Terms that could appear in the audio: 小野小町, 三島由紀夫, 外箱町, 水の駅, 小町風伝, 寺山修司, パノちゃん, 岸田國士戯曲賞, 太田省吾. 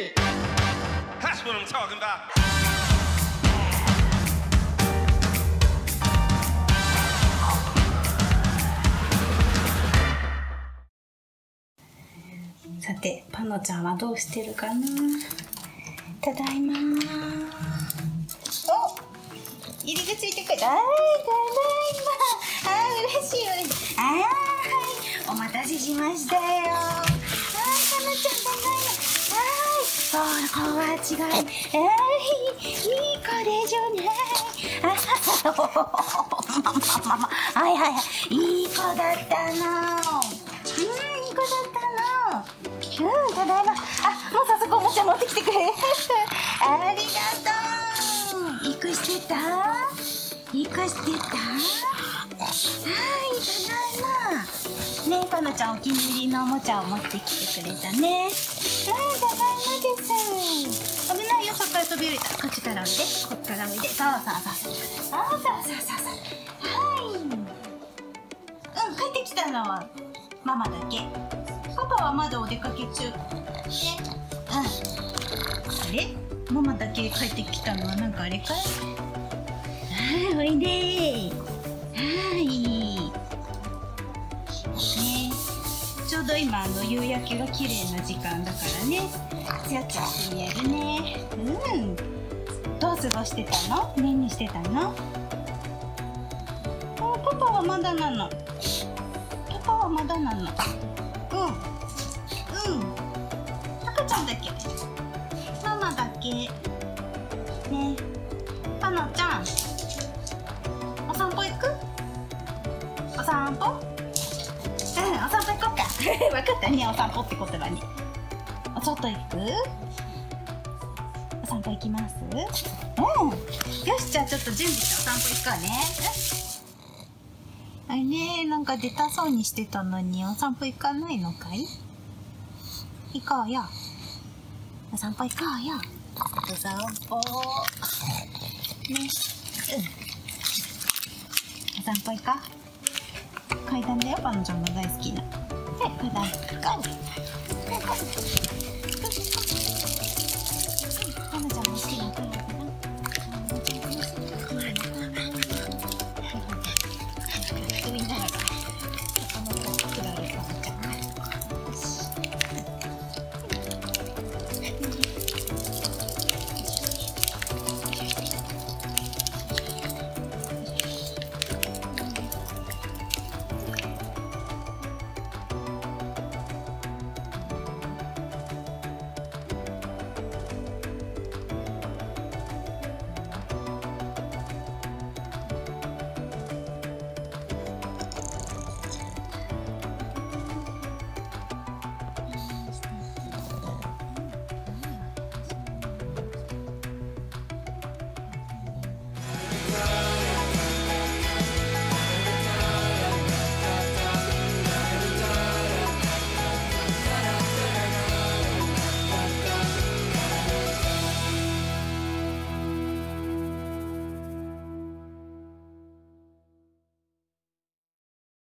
Hey, that's what I'm talking about.さて、パノちゃんはどうしてるかな。ただいまー。お、入り口行ってくれ。ただいま。あー、嬉しい嬉しい。あー、はい、お待たせしましたよ。あー、パノちゃんただいま。そう、ここは違う。いい子でしょうね。はいはいはい。いい子だったの。いい子だったの。ただいま。あ、もう早速おもちゃ持ってきてくれ。ありがとう。いくしてた？いくしてた？はい、ただいま。ね、パノちゃんお気に入りのおもちゃを持ってきてくれたね。ただいま。危ないよ、そっから飛び降りた。こっちからおいで、こっからおいで。そうそうそうそう。ああ、そうそうそうそう。はい。うん、帰ってきたのはママだけ。パパはまだお出かけ中。ね。はい。あれ？ママだけ帰ってきたのはなんかあれかい？はい、おいでー。はい。ね。ちょうど今夕焼けが綺麗な時間だからね。つやつやしてやるね。うん。どう過ごしてたの？何してたの？お、パパはまだなの。パパはまだなの。うん。うん。赤ちゃんだけ。ママだけ。ね。パノちゃん。お散歩行く？お散歩？うん、お散歩行こうか。わかったね、お散歩って言葉に。外行く？お散歩行きます？うん。よし、じゃあちょっと準備してお散歩行こうね。あれね、なんか出たそうにしてたのにお散歩行かないのかい？行こうよ。お散歩行こうよ。お散歩。ね。うん。お散歩行こう。階段だよ、パノちゃんの大好きな。で、階段行こう。